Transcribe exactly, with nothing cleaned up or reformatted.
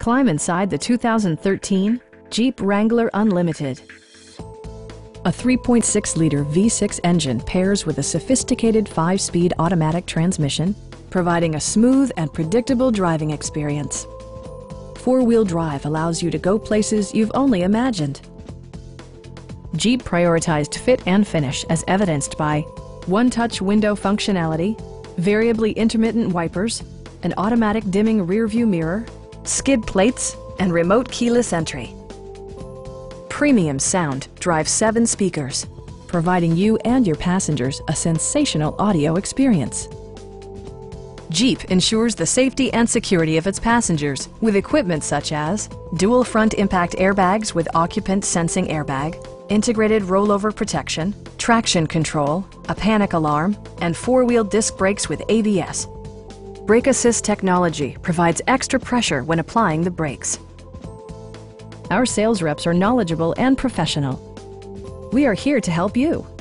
Climb inside the two thousand thirteen Jeep Wrangler Unlimited. A three point six liter V six engine pairs with a sophisticated five-speed automatic transmission, providing a smooth and predictable driving experience. Four-wheel drive allows you to go places you've only imagined. Jeep prioritized fit and finish as evidenced by one-touch window functionality, variably intermittent wipers, an automatic dimming rearview mirror, skid plates, and remote keyless entry. Premium sound drives seven speakers, providing you and your passengers a sensational audio experience. Jeep ensures the safety and security of its passengers with equipment such as dual front impact airbags with occupant sensing airbag, integrated rollover protection, traction control, a panic alarm, and four-wheel disc brakes with A B S. Brake assist technology provides extra pressure when applying the brakes. Our sales reps are knowledgeable and professional. We are here to help you.